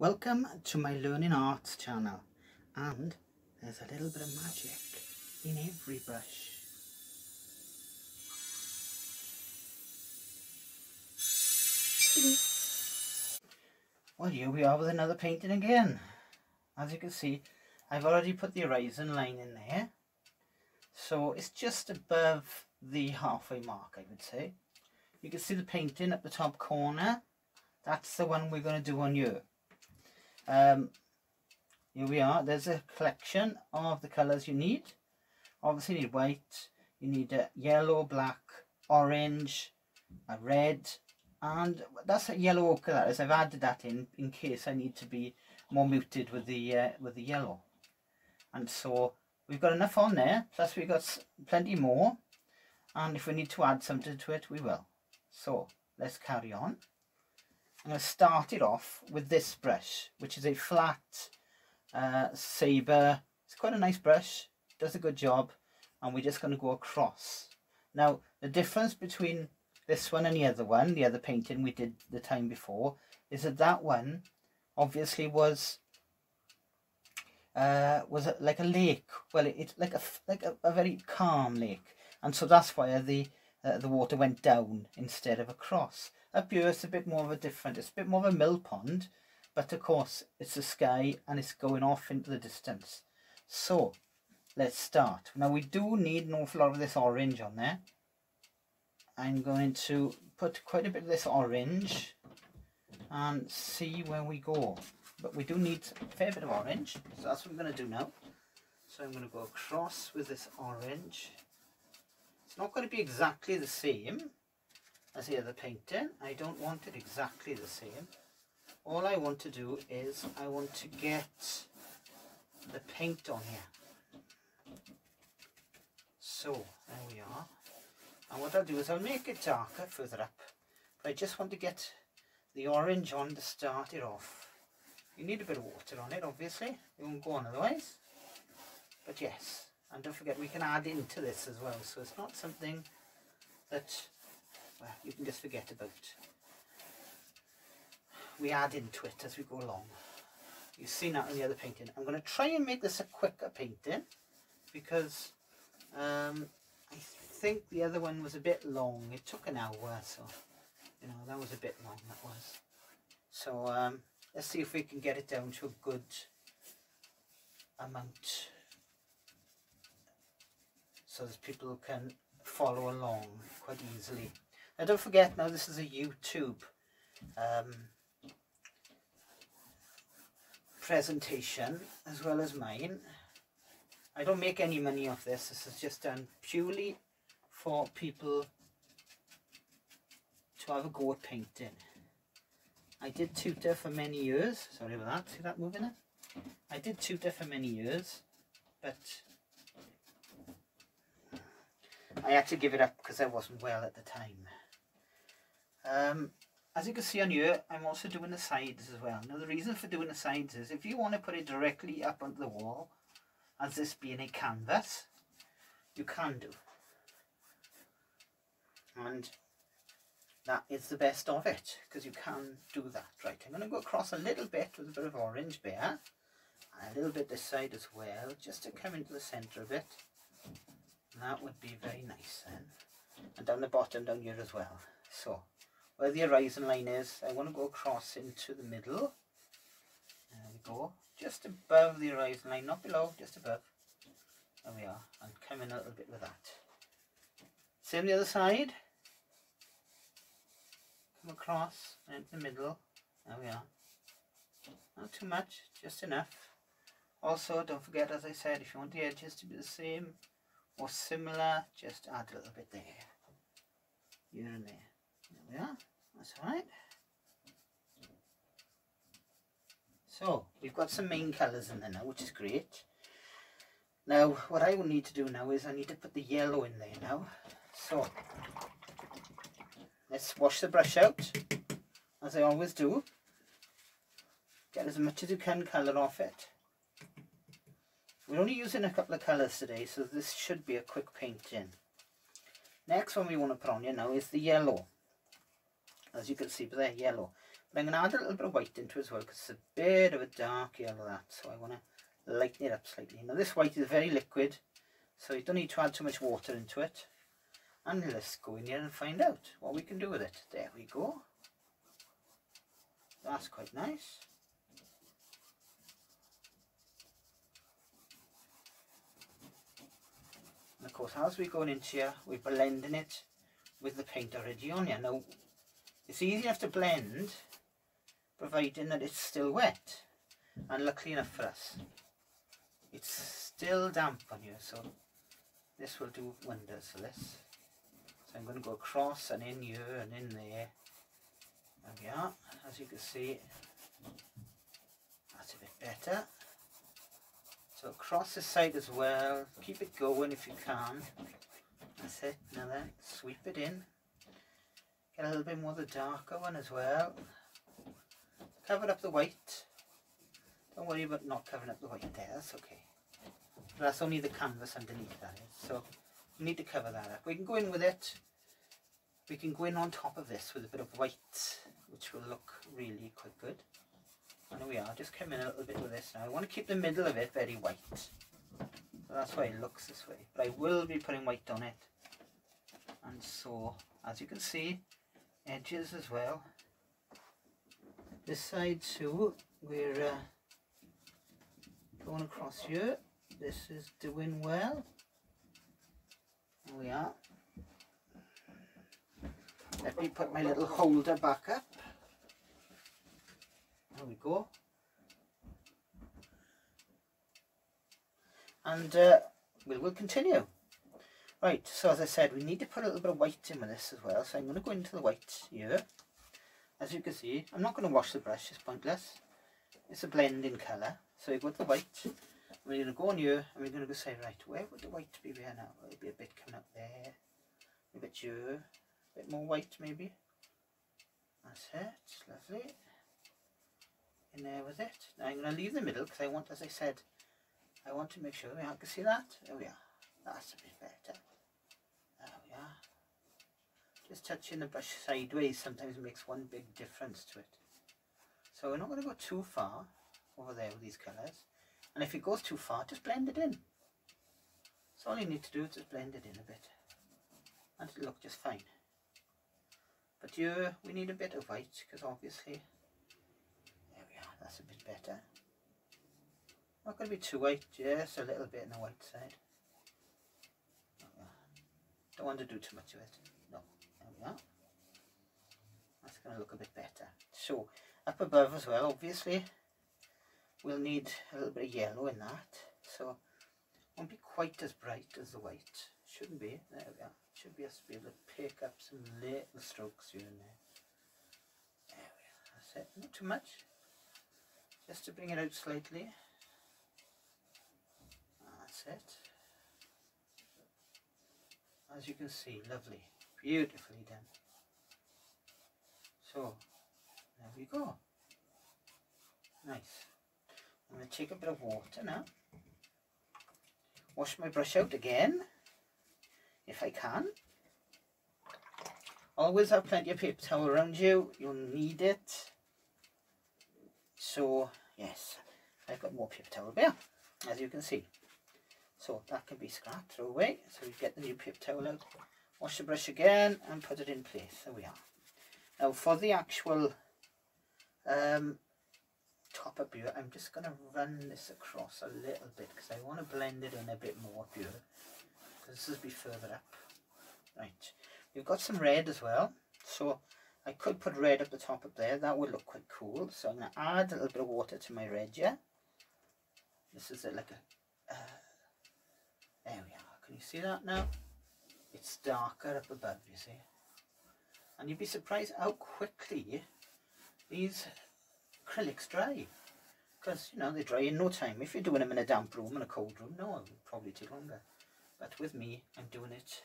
Welcome to my Learning Arts channel, and there's a little bit of magic in every brush. Well, here we are with another painting again. As you can see, I've already put the horizon line in there, so it's just above the halfway mark, I would say. You can see the painting at the top corner. That's the one we're going to do on you. Here we are. There's a collection of the colours you need. Obviously you need white, you need a yellow, black, orange, a red, and that's a yellow ochre, that is. I've added that in case I need to be more muted with the yellow. And so we've got enough on there, plus we've got plenty more, and if we need to add something to it, we will. So let's carry on. I'm going to start it off with this brush, which is a flat Sabre. It's quite a nice brush, does a good job, and we're just going to go across. Now the difference between this one and the other one, the other painting we did the time before, is that one obviously was like a lake. Well, it's like a very calm lake, and so that's why the water went down instead of across. Up here it's a bit more of a different, it's a bit more of a mill pond, but of course it's the sky and it's going off into the distance. So let's start. Now we do need an awful lot of this orange on there. I'm going to put quite a bit of this orange and see where we go, but we do need a fair bit of orange, so that's what I'm going to do now. So I'm going to go across with this orange. It's not going to be exactly the same as the other painting. I don't want it exactly the same. All I want to do is I want to get the paint on here. So there we are. And what I'll do is I'll make it darker further up, but I just want to get the orange on to start it off. You need a bit of water on it, obviously, it won't go on otherwise, but yes. And don't forget, we can add into this as well, so it's not something that, well, you can just forget about. We add into it as we go along. You've seen that in the other painting. I'm going to try and make this a quicker painting, because I think the other one was a bit long. It took an hour, so you know, that was a bit long, that was. So let's see if we can get it down to a good amount so that people can follow along quite easily. Now don't forget, now this is a YouTube presentation as well as mine. I don't make any money off this. This is just done purely for people to have a go at painting. I did tutor for many years. Sorry about that. See that moving there? I did tutor for many years, but I had to give it up because I wasn't well at the time. As you can see on here, I'm also doing the sides as well. Now the reason for doing the sides is if you want to put it directly up onto the wall, as this being a canvas, you can do. And that is the best of it, because you can do that. Right, I'm going to go across a little bit with a bit of orange there, and a little bit this side as well, just to come into the centre a bit. That would be very nice then. And down the bottom down here as well. So, where the horizon line is, I want to go across into the middle. There we go. Just above the horizon line, not below, just above. There we are. And come in a little bit with that. Same the other side. Come across into the middle. There we are. Not too much, just enough. Also, don't forget, as I said, if you want the edges to be the same or similar, just add a little bit there. Here and there. There we are. That's alright. So we've got some main colours in there now, which is great. Now what I will need to do now is I need to put the yellow in there now. So let's wash the brush out, as I always do. Get as much as you can colour off it. We're only using a couple of colours today, so this should be a quick painting. Next one we want to put on here now is the yellow. as you can see, but they're yellow. But I'm going to add a little bit of white into it as well, because it's a bit of a dark yellow, that, so I want to lighten it up slightly. Now this white is very liquid, so you don't need to add too much water into it. And let's go in here and find out what we can do with it. There we go. That's quite nice. And of course, as we're going into here, we're blending it with the paint already on here. Now, it's easy enough to blend, providing that it's still wet. And luckily enough for us, it's still damp on here, so this will do wonders for this. So I'm going to go across and in here and in there. There we are. As you can see, that's a bit better. So across this side as well. Keep it going if you can. That's it. Now then, sweep it in. Get a little bit more of the darker one as well. Cover up the white. Don't worry about not covering up the white there. That's okay. But that's only the canvas underneath that is, so we need to cover that up. We can go in with it, we can go in on top of this with a bit of white, which will look really quite good. And here we are, just come in a little bit with this now. I want to keep the middle of it very white, so that's why it looks this way. But I will be putting white on it, and so as you can see, edges as well. This side too, we're going across here. This is doing well. There we are. Let me put my little holder back up. There we go. And we will continue. Right, so as I said, we need to put a little bit of white in with this as well. So I'm going to go into the white here. As you can see, I'm not going to wash the brush, it's pointless. It's a blending colour. So you go to the white. We're going to go on here and we're going to go say, right, where would the white be there now? It'll be a bit coming up there, a bit here, a bit more white maybe. That's it, lovely. In there with it. Now I'm going to leave the middle because I want, as I said, I want to make sure we can see that. There we are. That's a bit better. There we are. Just touching the brush sideways sometimes makes one big difference to it. So we're not going to go too far over there with these colours. And if it goes too far, just blend it in. So all you need to do is just blend it in a bit. And it'll look just fine. But here we need a bit of white, because obviously... There we are, that's a bit better. Not going to be too white, just a little bit on the white side. Don't want to do too much of it. No, there we are. That's going to look a bit better. So, up above as well, obviously... We'll need a little bit of yellow in that, so it won't be quite as bright as the white. Shouldn't be. There we are. Should be able to pick up some little strokes here and there. There we are. That's it. Not too much. Just to bring it out slightly. That's it. As you can see, lovely. Beautifully done. So, there we go. Nice. I'm going to take a bit of water now, wash my brush out again, if I can. Always have plenty of paper towel around you, you'll need it. So yes, I've got more paper towel there, as you can see. So that can be scrapped, throw away, so we get the new paper towel out, wash the brush again and put it in place. There we are. Now for the actual top up here, I'm just going to run this across a little bit because I want to blend it in a bit more here, because this will be further up. Right, we've got some red as well, so I could put red up the top up there, that would look quite cool. So I'm going to add a little bit of water to my red, yeah. This is it, like a there we are. Can you see that now? It's darker up above, you see, and you'd be surprised how quickly these acrylics dry, because you know they dry in no time. If you're doing them in a damp room and a cold room, no, it would probably take longer, but with me I'm doing it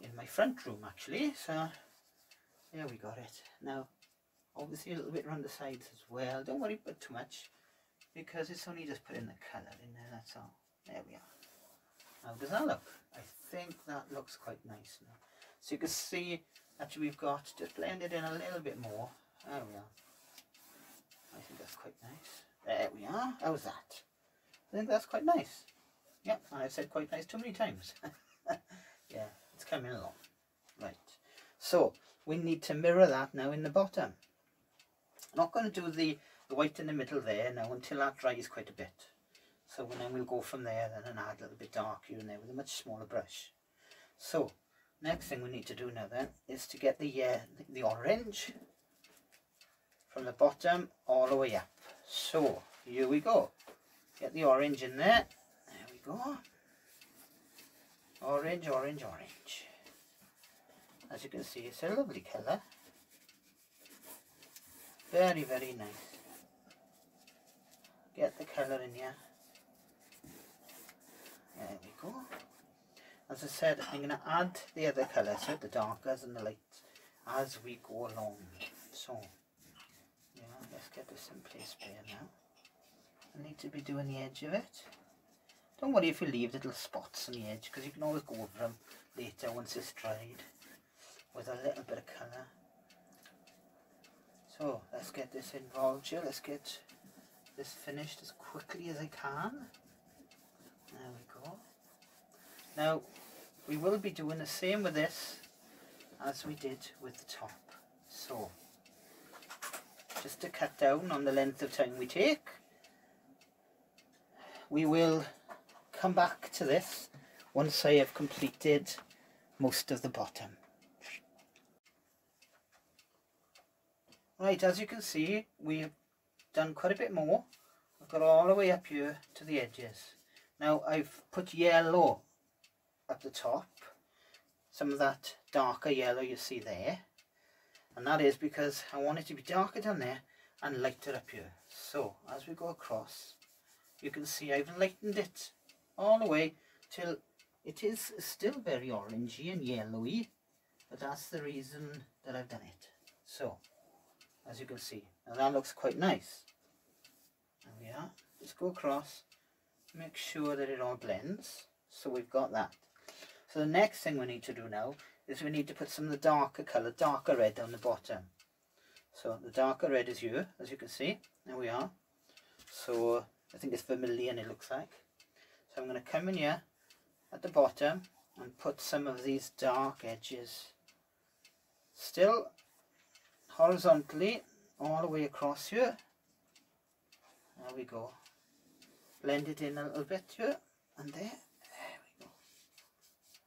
in my front room actually. So there we got it. Now obviously a little bit around the sides as well, don't worry about too much because it's only just putting the colour in there, that's all. There we are. How does that look? I think that looks quite nice now. So you can see actually we've got, just blend it in a little bit more. There we are. I think that's quite nice. There we are. How's that? I think that's quite nice. Yep, I've said quite nice too many times. Yeah, it's coming along. Right. So we need to mirror that now in the bottom. I'm not going to do the white in the middle there now until that dries quite a bit. So then we'll go from there then and add a little bit dark here and there with a much smaller brush. So next thing we need to do now then is to get the orange from the bottom all the way up. So here we go. Get the orange in there. There we go. Orange, orange, orange. As you can see, it's a lovely colour. Very, very nice. Get the colour in here. There we go. As I said, I'm going to add the other colours, so the darkers and the lights, as we go along. So, yeah, let's get this in place there now. I need to be doing the edge of it. Don't worry if you leave little spots on the edge, because you can always go over them later once it's dried with a little bit of colour. So let's get this involved here. Let's get this finished as quickly as I can. There we go. Now we will be doing the same with this as we did with the top. So just to cut down on the length of time we take, we will come back to this once I have completed most of the bottom. Right, as you can see, we've done quite a bit more. I've got all the way up here to the edges. Now I've put yellow at the top, some of that darker yellow you see there, and that is because I want it to be darker down there and lighter up here. So as we go across, you can see I've lightened it all the way till it is still very orangey and yellowy, but that's the reason that I've done it. So, as you can see, now that looks quite nice. There we are. Let's go across, make sure that it all blends. So we've got that. So the next thing we need to do now is we need to put some of the darker colour, darker red down the bottom. So the darker red is here, as you can see. There we are. So I think it's vermilion, it looks like. So I'm going to come in here at the bottom and put some of these dark edges. Still horizontally all the way across here. There we go. Blend it in a little bit here and there. There we go.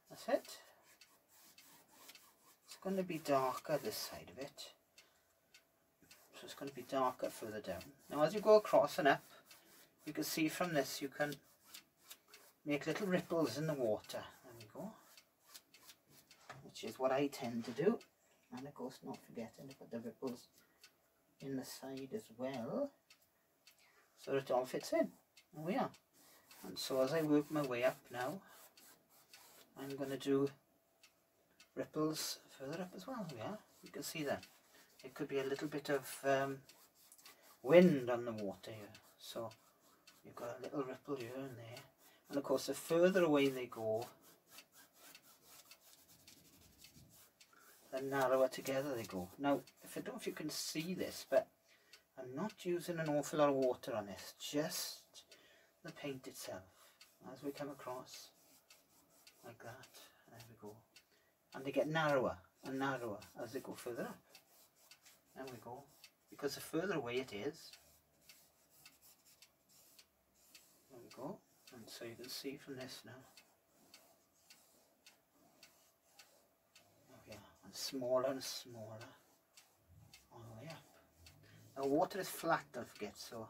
That's it. It's going to be darker this side of it. So it's going to be darker further down. Now as you go across and up, you can see from this you can make little ripples in the water. There we go. Which is what I tend to do. And of course not forgetting to put the ripples in the side as well. So that it all fits in. There we are. And so as I work my way up now, I'm going to do ripples further up as well. There we are. You can see that. It could be a little bit of wind on the water here. So you've got a little ripple here and there. And of course the further away they go, the narrower together they go. Now, I don't know if you can see this, but I'm not using an awful lot of water on this, just the paint itself. As we come across, like that, there we go. And they get narrower and narrower as they go further up. There we go. Because the further away it is, there we go. And so you can see from this now. Smaller and smaller all the way up. Now water is flat, don't forget, so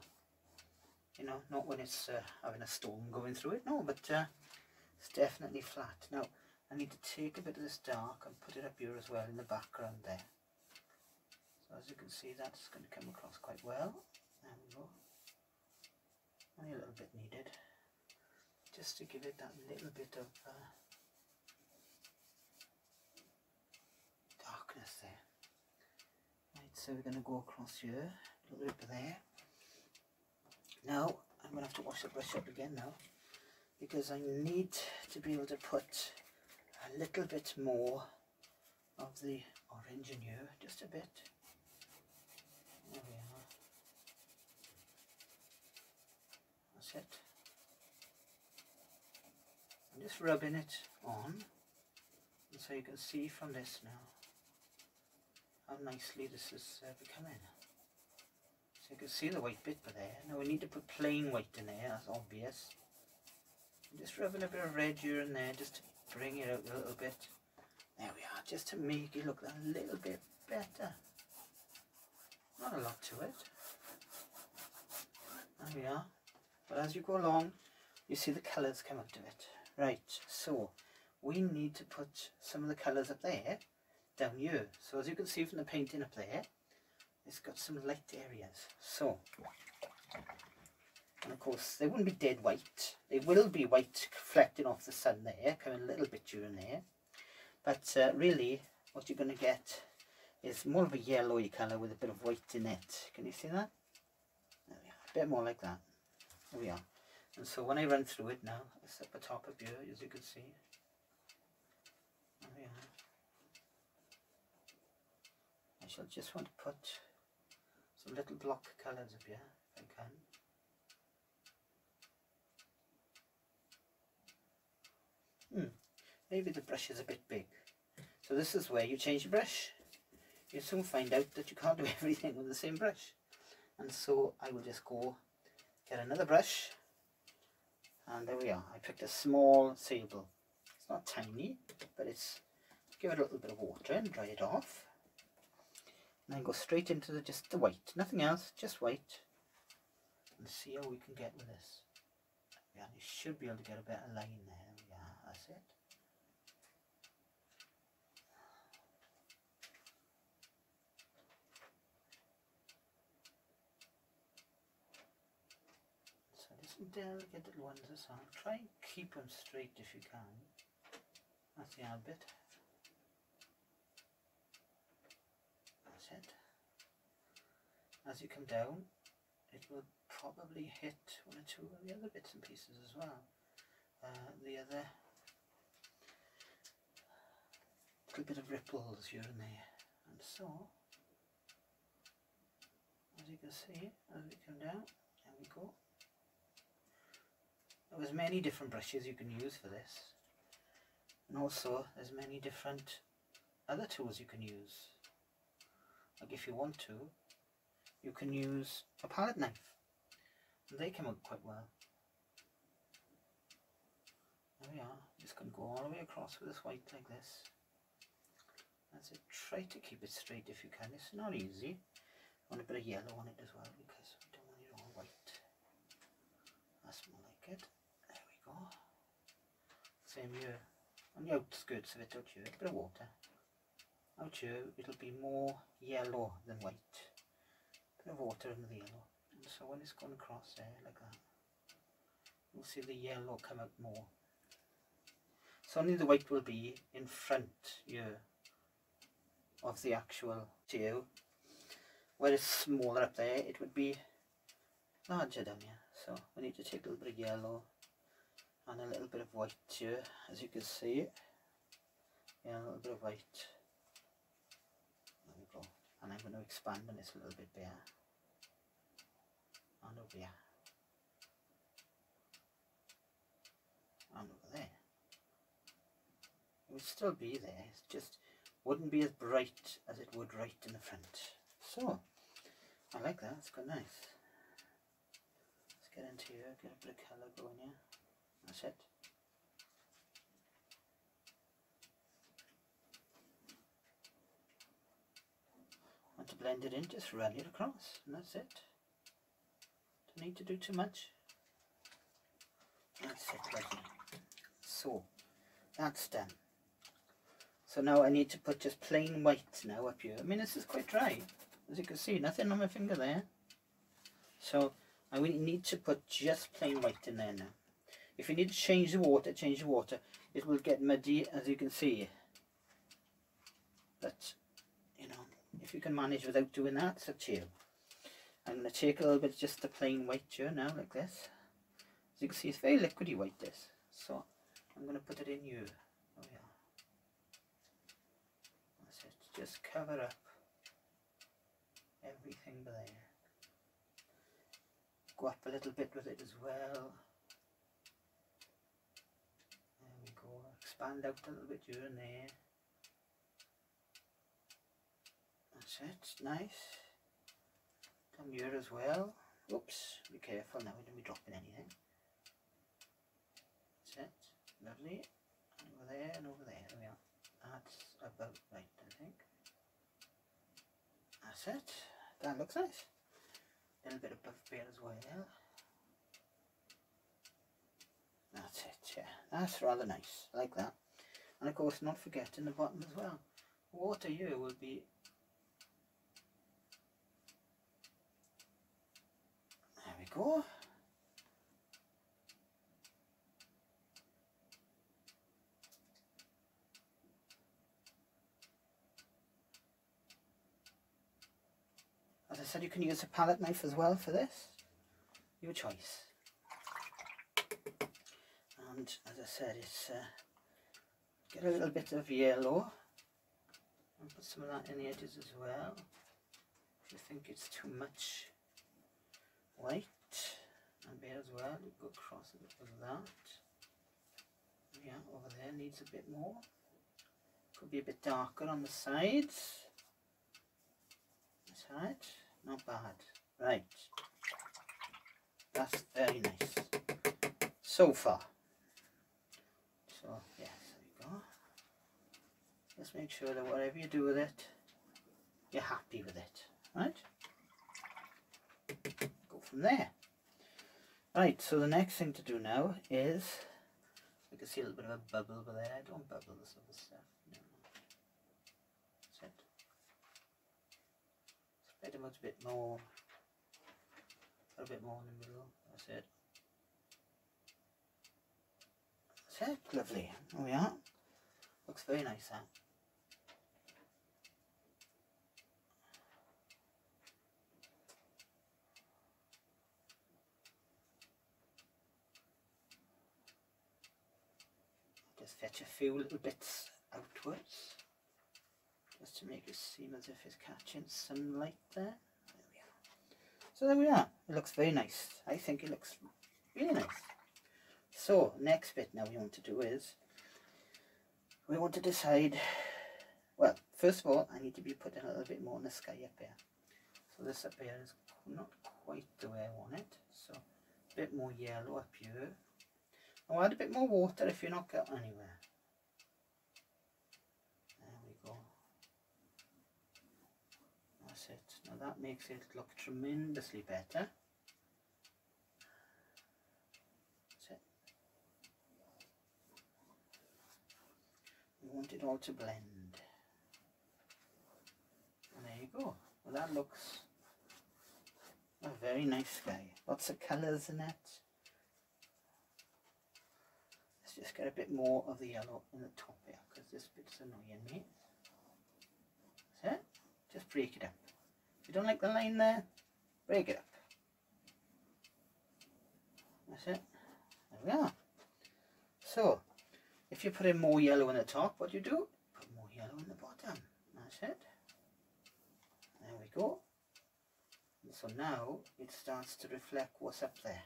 you know, not when it's having a storm going through it, no, but it's definitely flat. Now I need to take a bit of this dark and put it up here as well in the background there. So as you can see, that's going to come across quite well. There we go. Only a little bit needed just to give it that little bit of there. Right, so we're going to go across here, a little bit there. Now I'm going to have to wash the brush up again now, because I need to be able to put a little bit more of the orange in you, just a bit. There we are. That's it. I'm just rubbing it on, and so you can see from this now how nicely this is becoming. So you can see the white bit by there. Now we need to put plain white in there, that's obvious. I'm just rubbing a bit of red here and there just to bring it out a little bit. There we are, just to make it look a little bit better. Not a lot to it. There we are. But as you go along, you see the colours come out of it. Right, so we need to put some of the colours up there, down here. So as you can see from the painting up there, it's got some light areas. So, and of course, they wouldn't be dead white. They will be white reflecting off the sun there, coming a little bit here and there. But really, what you're going to get is more of a yellowy colour with a bit of white in it. Can you see that? There we are. A bit more like that. There we are. And so when I run through it now, it's at the top of here, as you can see. There we are. I shall just want to put some little block colours up here, if I can. Maybe the brush is a bit big. So this is where you change the brush. You soon find out that you can't do everything with the same brush. And so I will just go get another brush. And there we are. I picked a small sable. It's not tiny, but it's... Give it a little bit of water and dry it off. And then go straight into just the white. Nothing else, just white. And see how we can get with this. Yeah, you should be able to get a better line there. Yeah, that's it. Delicate little ones as well. Try and keep them straight if you can. That's the hard bit. That's it. As you come down, it will probably hit one or two of the other bits and pieces as well. The other little bit of ripples here and there. And so, as you can see, as we come down, there we go. There's many different brushes you can use for this, and also there's many different other tools you can use. Like if you want to, you can use a palette knife, and they come out quite well. There we are, just going to go all the way across with this white like this. That's it, try to keep it straight if you can, it's not easy. You want a bit of yellow on it as well because we don't want it all white. That's more like it. There we go. Same here. On the outskirts of it out here, a bit of water. Out here it'll be more yellow than white. A bit of water in the yellow. And so when it's gone across there like that, you'll see the yellow come out more. So only the white will be in front here of the actual tail. Where it's smaller up there, it would be larger down here. So we need to take a little bit of yellow and a little bit of white here, as you can see. Yeah, a little bit of white. There we go. And I'm going to expand on this a little bit there. And over here. And over there. It would still be there, it just wouldn't be as bright as it would right in the front. So, I like that, it's quite nice. Get into here, get a bit of colour going here. That's it. Want to blend it in, just run it across, and that's it. Don't need to do too much. That's it right now. So, that's done. So now I need to put just plain white now up here. I mean, this is quite dry. As you can see, nothing on my finger there. So, and we need to put just plain white in there now. If you need to change the water, change the water. It will get muddy, as you can see. But, you know, if you can manage without doing that, it's up to you. I'm going to take a little bit just the plain white here now, like this. As you can see, it's very liquidy white, this. So, I'm going to put it in here. There we are. just cover up everything there. Go up a little bit with it as well. There we go. Expand out a little bit here and there. That's it. Nice. Come here as well. Oops. Be careful now. We don't be dropping anything. That's it. Lovely. Over there and over there. There we are. That's about right, I think. That's it. That looks nice. A little bit of buff beer as well. That's it, yeah. That's rather nice. I like that. And of course, not forgetting the bottom as well. Water here will be there we go. As I said, you can use a palette knife as well for this, your choice. And as I said, it's get a little bit of yellow and put some of that in the edges as well. If you think it's too much white and there as well, you go across a bit of that. Yeah, over there needs a bit more. Could be a bit darker on the sides. Right, not bad. Right, that's very nice so far. So yes, there you go. Just make sure that whatever you do with it, you're happy with it. Right, go from there. Right, so the next thing to do now is, I can see a little bit of a bubble over there. I don't bubble this other stuff. No. Much bit more, a bit more in the middle. That's it. That's it. Lovely. There we are. Looks very nice, that. Just fetch a few little bits outwards, just to make it seem as if it's catching some light there. There we are. So there we are. It looks very nice. I think it looks really nice. So next bit now we want to do is, we want to decide, well, first of all, I need to be putting a little bit more in the sky up here. So this up here is not quite the way I want it. So a bit more yellow up here. I'll add a bit more water if you're not going anywhere. Now that makes it look tremendously better. That's it. We want it all to blend. And there you go. Well, that looks a very nice sky. Lots of colours in it. Let's just get a bit more of the yellow in the top here, because this bit's annoying me. That's it. Just break it up. If you don't like the line there, break it up. That's it. There we are. So, if you put in more yellow in the top, what do? Put more yellow in the bottom. That's it. There we go. And so now it starts to reflect what's up there.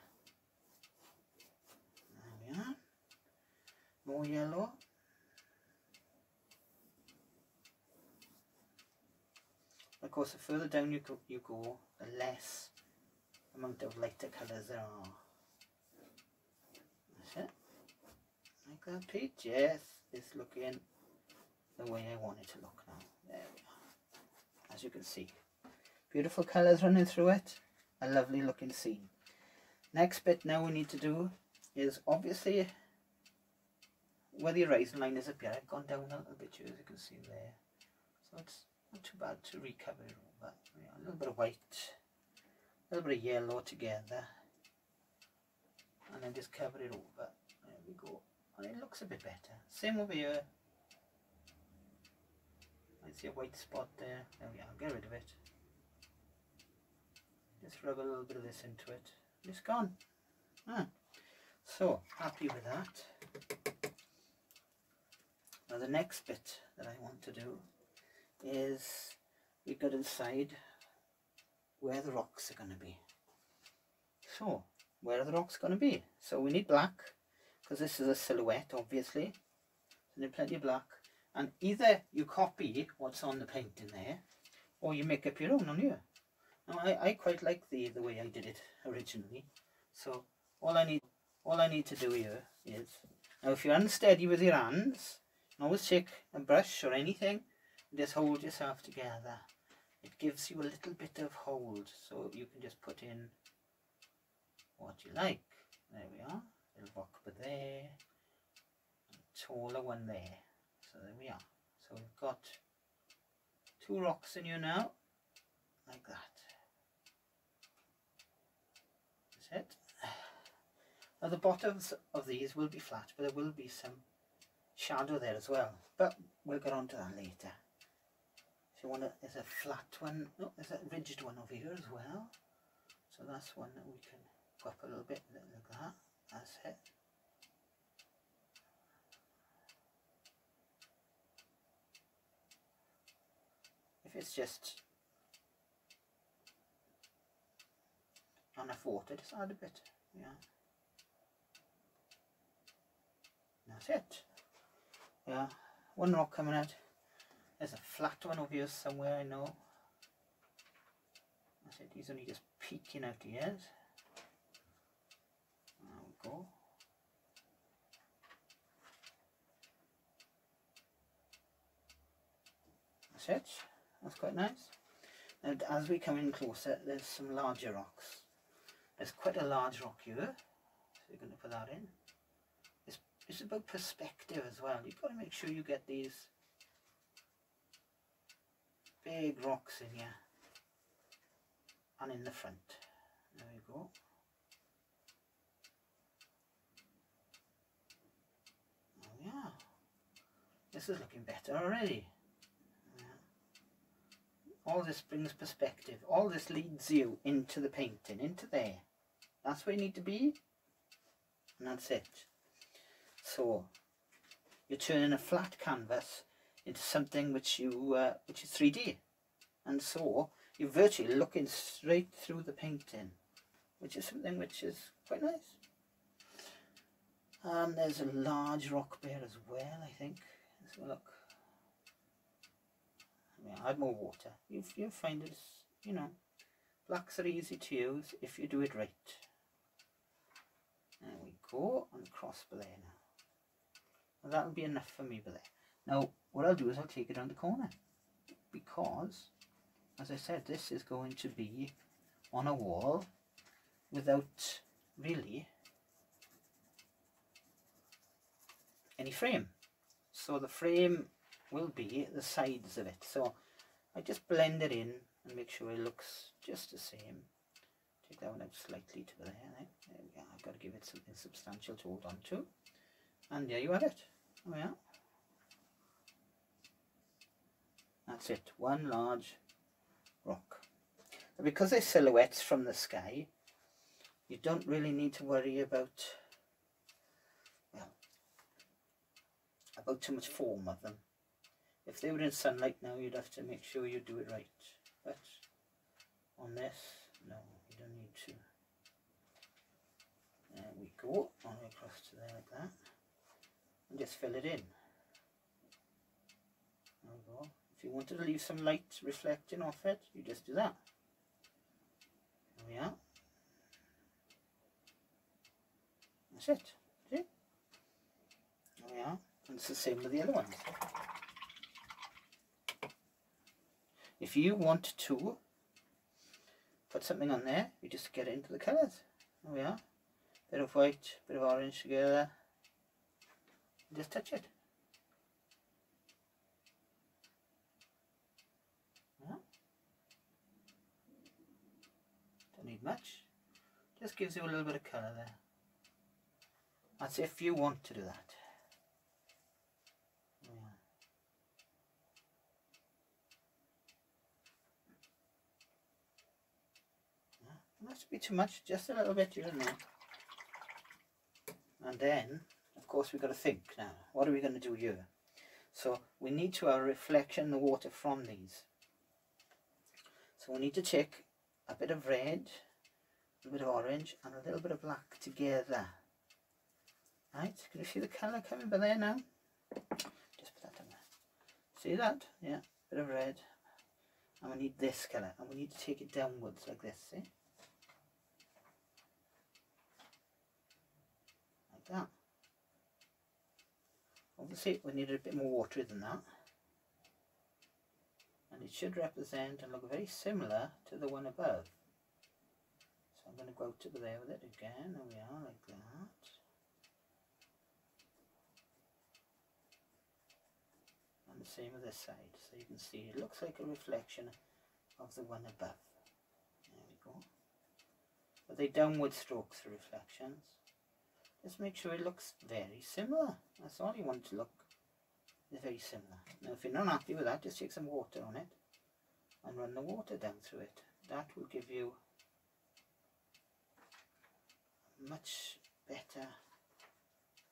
There we are. More yellow. Of course, the further down you go, the less amount of lighter colours there are. That's it. Like that, Pete? Yes, it's looking the way I want it to look now. There we are. As you can see. Beautiful colours running through it. A lovely looking scene. Next bit now we need to do is, obviously, where the horizon line is up here, I've gone down a little bit here, as you can see there. So it's not too bad to recover it all, but a little bit of white, a little bit of yellow together, and then just cover it over. There we go, and it looks a bit better. Same over here. I see a white spot there. There we are. Get rid of it. Just rub a little bit of this into it. It's gone. Ah, so happy with that. Now the next bit that I want to do is you've got to decide where the rocks are going to be. So where are the rocks going to be? So we need black, because this is a silhouette obviously, so we need plenty of black. And either you copy what's on the painting there, or you make up your own on you. Now I quite like the way I did it originally. So all I need to do here is, now if you're unsteady with your hands, always take a brush or anything and just hold yourself together. It gives you a little bit of hold, so you can just put in what you like. There we are, little rock over there, a taller one there. So there we are. So we've got two rocks in here now, like that. That's it. Now the bottoms of these will be flat, but there will be some shadow there as well. But we'll get on to that later. If you want to, there's a flat one, no, there's a rigid one over here as well. So that's one that we can pop a little bit, like that. That's it. If it's just unafforded, just add a bit, yeah. That's it. Yeah, one rock coming out. There's a flat one over here somewhere, I know. That's it. He's only just peeking out the ears. There we go. That's it. That's quite nice. And as we come in closer, there's some larger rocks. There's quite a large rock here, so we're going to put that in. It's about perspective as well. You've got to make sure you get these big rocks in here and in the front. There we go. There we are. This is looking better already. Yeah. All this brings perspective. All this leads you into the painting, into there. That's where you need to be, and that's it. So you're turning a flat canvas into something which is 3D, and so you're virtually looking straight through the painting, which is something which is quite nice. And there's a large rock there as well, I think. Let's have a look. Yeah, add more water. You'll find it's, you know, blacks are easy to use if you do it right. There we go, and across there now. Well, that'll be enough for me for there. Now what I'll do is I'll take it around the corner, because as I said, this is going to be on a wall without really any frame. So the frame will be the sides of it. So I just blend it in and make sure it looks just the same. Take that one out slightly to there. There we go. I've got to give it something substantial to hold on to. And there you have it. Oh yeah. That's it. One large rock. Now because they're silhouettes from the sky, you don't really need to worry about too much form of them. If they were in sunlight now, you'd have to make sure you do it right. But on this, no, you don't need to. There we go. All the way across to there like that. And just fill it in. There we go. If you wanted to leave some light reflecting off it, you just do that. There we are. That's it. See? There we are. And it's the same with the other ones. If you want to put something on there, you just get it into the colours. There we are. Bit of white, bit of orange together. Just touch it. Yeah. Don't need much. Just gives you a little bit of colour there. That's if you want to do that. Yeah. Yeah. It must be too much, just a little bit, you don't know. And then, of course, we've got to think now, what are we going to do here? So we need to have a reflection in the water from these. So we need to take a bit of red, a bit of orange and a little bit of black together. Right, can you see the colour coming by there now? Just put that on there. See that? Yeah, a bit of red. And we need this colour and we need to take it downwards like this, see? Like that. Obviously we needed a bit more watery than that. And it should represent and look very similar to the one above. So I'm going to go out over there with it again, there we are, like that. And the same with this side, so you can see it looks like a reflection of the one above. There we go. But they downward strokes the reflections. Just make sure it looks very similar. That's all you want to look. They're very similar. Now if you're not happy with that, just take some water on it and run the water down through it. That will give you a much better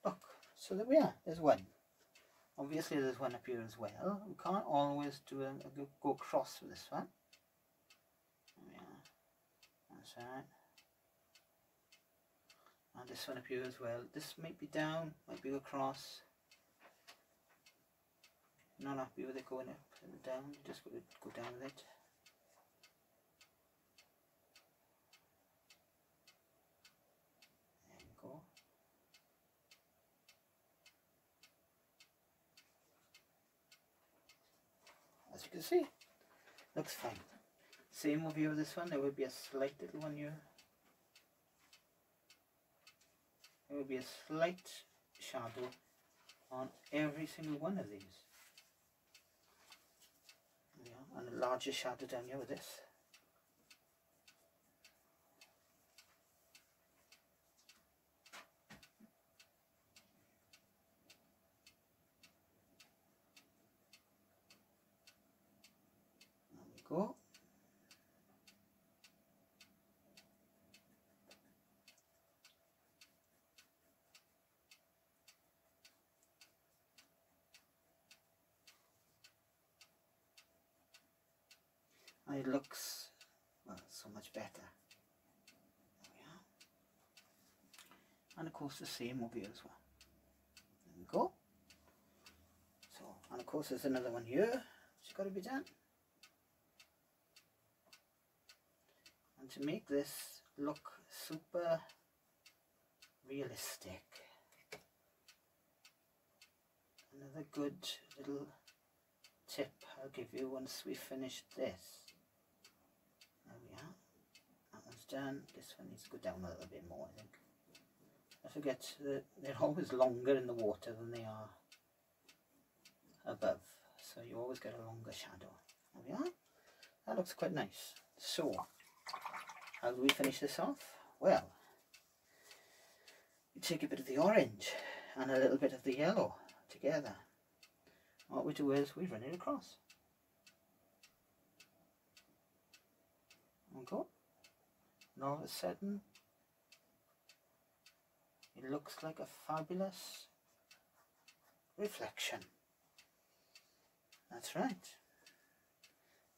look. So there we are, there's one. Obviously there's one up here as well. We can't always do go across with this one. There we are. That's right. And this one up here as well. This might be down, might be across. Not happy with it going up and down, just go down with it. There we go. As you can see, looks fine. Same over here with this one, there will be a slight little one here. There will be a slight shadow on every single one of these. And a larger shadow down here with this. There we go. It looks, well, so much better. There we are. And of course the same over here as well. There we go. So, and of course there's another one here. It's got to be done. And to make this look super realistic. Another good little tip I'll give you once we finish this. There we are. That one's done. This one needs to go down a little bit more, I think. I forget that they're always longer in the water than they are above. So you always get a longer shadow. There we are. That looks quite nice. So, how do we finish this off? Well, you take a bit of the orange and a little bit of the yellow together. What we do is we run it across. And go. And all of a sudden, it looks like a fabulous reflection. That's right.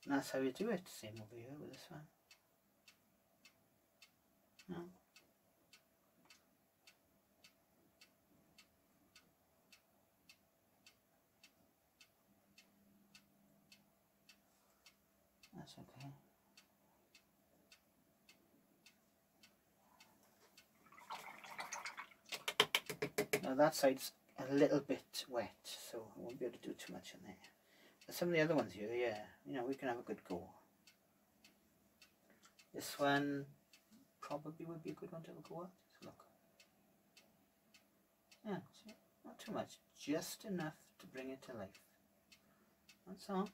And that's how you do it. Same over here with this one. No. That's okay. Now that side's a little bit wet, so I won't be able to do too much in there. But some of the other ones here, yeah, you know, we can have a good go. This one probably would be a good one to have a go at. Just look. Yeah, see, not too much, just enough to bring it to life. That's all.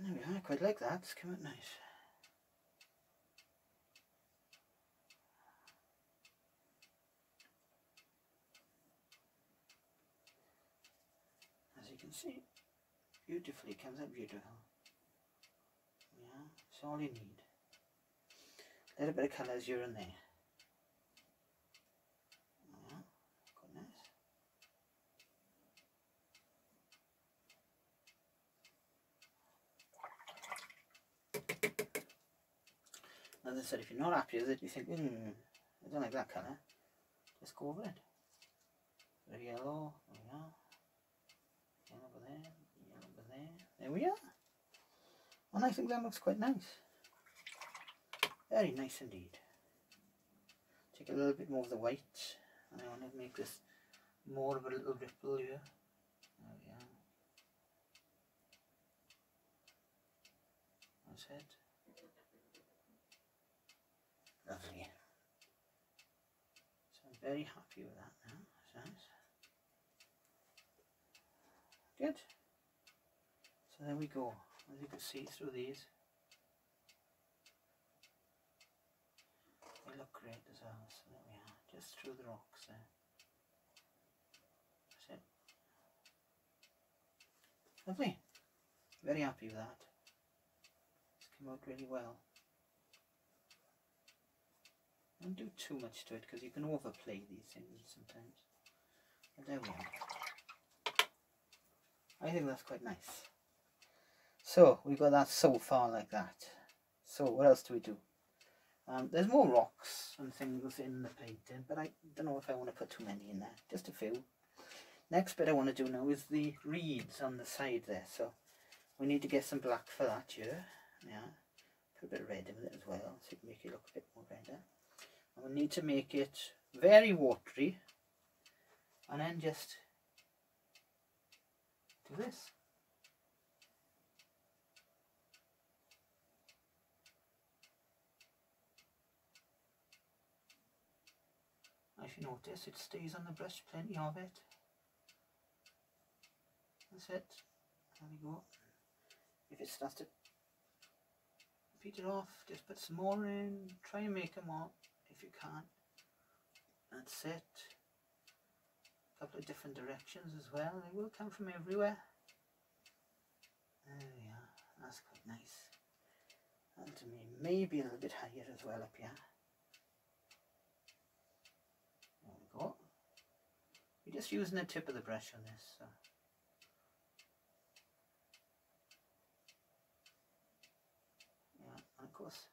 There we are, I quite like that, it's come out nice. see, beautifully comes up beautiful. Yeah, that's all you need. A little bit of colors here and there. Yeah, goodness. As I said, if you're not happy with it, you think, I don't like that colour, just go over it. A bit of yellow, there we are. Yellow over there, yellow over there. There we are. And I think that looks quite nice. Very nice indeed. Take a little bit more of the white. I want to make this more of a little ripple here. There we are. That's it. Lovely. So I'm very happy with that now. That's nice. Good. So there we go. As you can see through these, they look great as well. So there we are. Just through the rocks there. That's it. Lovely. Very happy with that. It's come out really well. Don't do too much to it because you can overplay these things sometimes. But there we are. I think that's quite nice. So we've got that so far like that. So what else do we do? There's more rocks and things in the painting, but I don't know if I want to put too many in there. Just a few. Next bit I want to do now is the reeds on the side there. So we need to get some black for that here. Yeah. Put a bit of red in it as well, so it can make it look a bit more redder. We need to make it very watery and then just do this. If you notice, it stays on the brush, plenty of it. That's it. There we go. If it starts to peter off, just put some more in, try and make them more. If you can't, that's it. A couple of different directions as well. They will come from everywhere. There we are. That's quite nice. And to me, maybe a little bit higher as well up here. There we go. We're just using the tip of the brush on this. So. Yeah, and of course,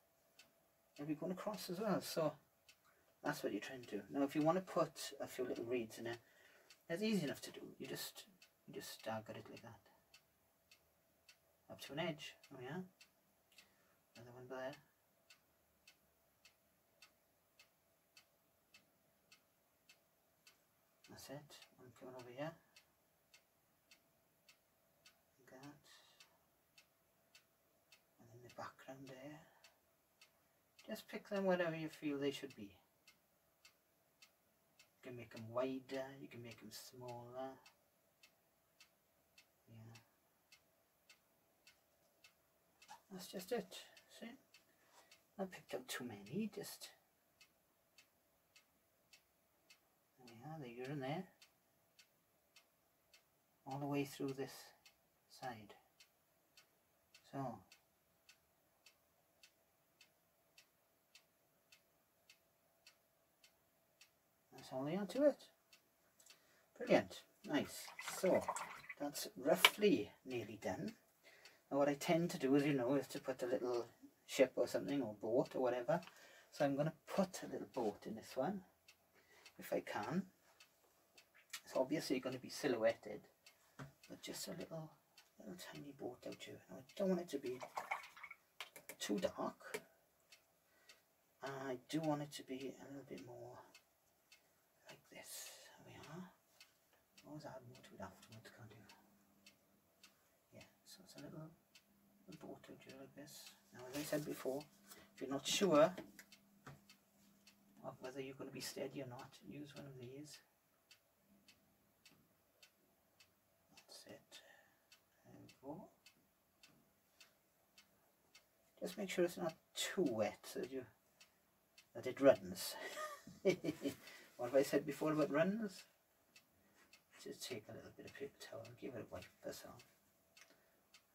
and we're going across as well. So. That's what you're trying to do. Now if you want to put a few little reeds in it, that's easy enough to do. You just stagger it like that. Up to an edge. Oh yeah. Another one there. That's it. I'm coming over here. Like that. And then the background there. Just pick them wherever you feel they should be. You can make them wider, you can make them smaller. Yeah. That's just it. See? I picked up too many, just. There we are, they're here and there. All the way through this side. So. Only onto it. Brilliant, nice. So that's roughly nearly done. Now what I tend to do, as you know, is to put a little ship or something, or boat or whatever. So I'm going to put a little boat in this one if I can. It's obviously going to be silhouetted, but just a little tiny boat out here. Now, I don't want it to be too dark. I do want it to be a little bit more. Always add more to it afterwards, can't you? Yeah, so it's a little important here like this. Now, as I said before, if you're not sure of whether you're going to be steady or not, use one of these. That's it. There we go. Just make sure it's not too wet so that it runs. What have I said before about runs? just take a little bit of paper towel, give it a wipe, that's all.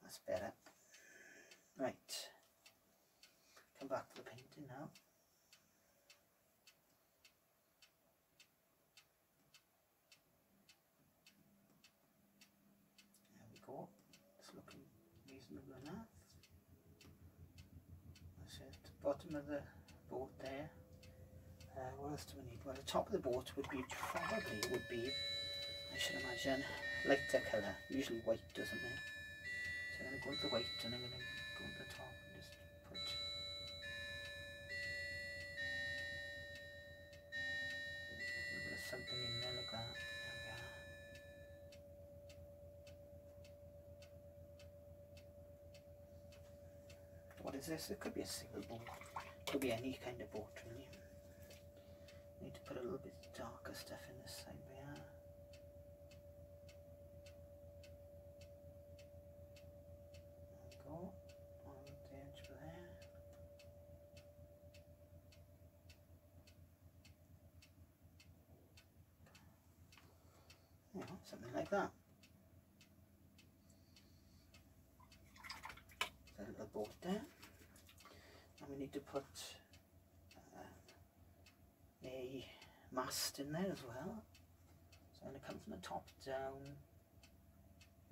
That's better. Right. Come back to the painting now. There we go. It's looking reasonable enough. That's it. Bottom of the boat there. What else do we need? Well, the top of the boat would be, probably would be, I should imagine, lighter colour. Usually white, doesn't it? So I'm going to go into the white and I'm going to go into the top and just put a little bit of something in there like that. There we are. What is this? It could be a single boat. It could be any kind of boat, really. Need to put a little bit darker stuff in this side there. There we go, on the edge over there. Yeah, something like that. There's a little boat there. And we need to put a mast in there as well. So I'm going to come from the top down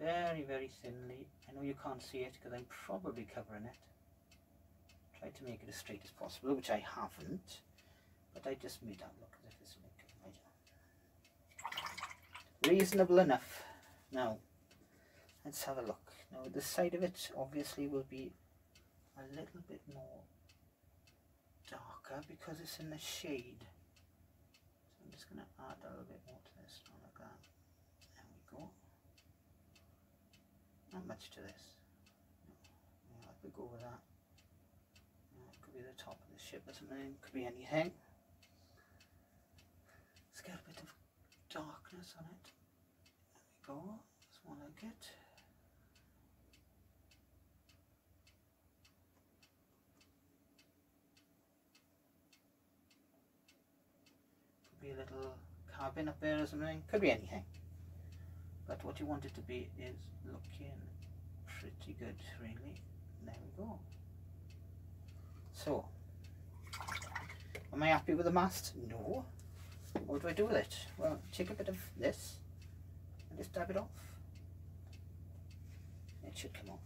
very, very thinly. I know you can't see it because I'm probably covering it. Try to make it as straight as possible, which I haven't, but I just made that look as if it's like reasonable enough. Now let's have a look. Now the side of it obviously will be a little bit more darker because it's in the shade. I'm just going to add a little bit more to this, not like that. There we go. Not much to this. Yeah, I could go with that. Yeah, it could be the top of the ship or something. It could be anything. Let's get a bit of darkness on it. There we go. That's more like it. Be a little cabin up there or something, could be anything, but what you want it to be is looking pretty good, really. There we go. So am I happy with the mast? No. What do I do with it? Well, take a bit of this and just dab it off. It should come off.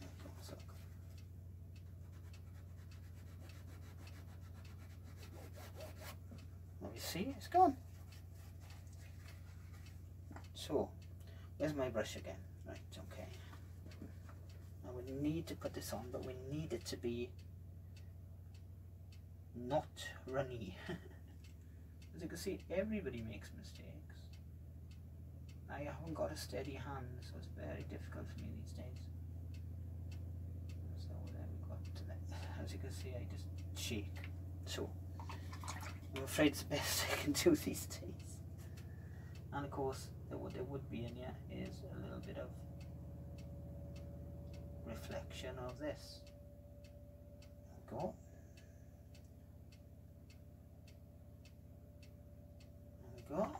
There we go. Let's look. You see, it's gone. So, where's my brush again? Right, okay. Now we need to put this on, but we need it to be not runny. As you can see, everybody makes mistakes. I haven't got a steady hand, so it's very difficult for me these days. So there we got to that. As you can see, I just shake. So I'm afraid it's the best I can do these days. And of course, what there would be in here is a little bit of reflection of this. There we go. There we go.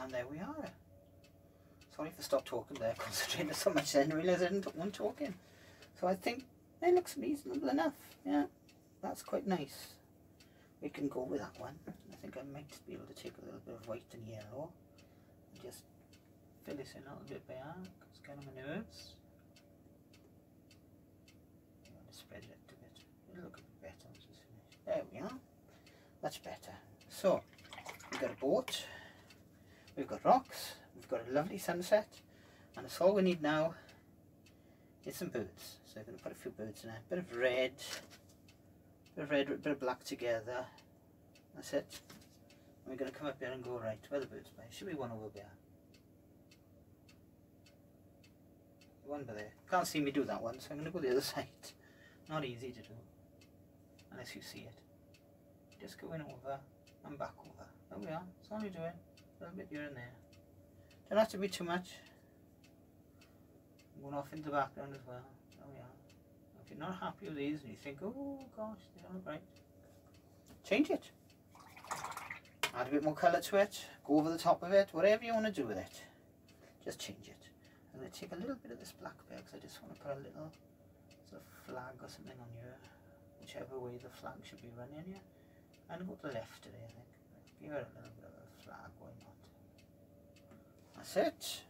And there we are. Sorry if I stopped talking there, concentrating so much then I realised I didn't put one talk in. So I think it looks reasonable enough. Yeah, that's quite nice. We can go with that one. I think I might be able to take a little bit of white and yellow and just fill this in a little bit by hand. It's kind of my nerves. I'm going to spread it a bit. It'll look There we are. That's better. So we've got a boat, we've got rocks, we've got a lovely sunset, and that's all we need now is some birds. So we're going to put a few birds in there. A bit of red, a bit of black together. That's it. And we're going to come up here and go, right, where the birds play. Should be one over there. One by there. Can't see me do that one, so I'm going to go the other side. Not easy to do, unless you see it. Just going over and back over. There we are. That's all you're doing. A little bit here and there. Don't have to be too much. I'm going off into the background as well. There we are. If you're not happy with these and you think, oh gosh, they don't look right, change it. Add a bit more colour to it. Go over the top of it. Whatever you want to do with it, just change it. I'm going to take a little bit of this black there because I just want to put a little sort of flag or something on here, whichever way the flag should be running here. And go to the left today, I think. Give it a little bit of a flag, why not? That's it.